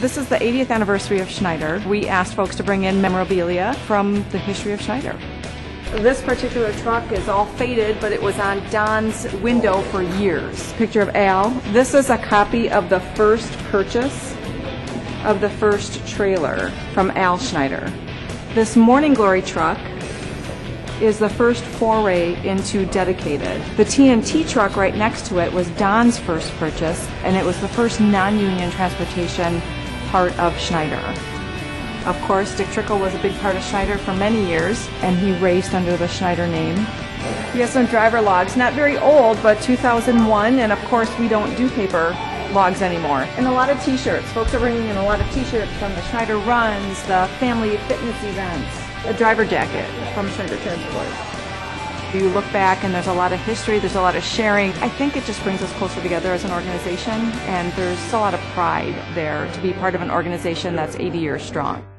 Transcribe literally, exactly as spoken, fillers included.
This is the eightieth anniversary of Schneider. We asked folks to bring in memorabilia from the history of Schneider. This particular truck is all faded, but it was on Don's window for years. Picture of Al. This is a copy of the first purchase of the first trailer from Al Schneider. This Morning Glory truck is the first foray into dedicated. The T N T truck right next to it was Don's first purchase, and it was the first non-union transportation part of Schneider. Of course, Dick Trickle was a big part of Schneider for many years, and he raced under the Schneider name. We have some driver logs, not very old, but two thousand one, and of course we don't do paper logs anymore. And a lot of t-shirts. Folks are bringing in a lot of t-shirts from the Schneider runs, the family fitness events. A driver jacket from Schneider Transport. You look back and there's a lot of history, there's a lot of sharing. I think it just brings us closer together as an organization, and there's a lot of pride there to be part of an organization that's eighty years strong.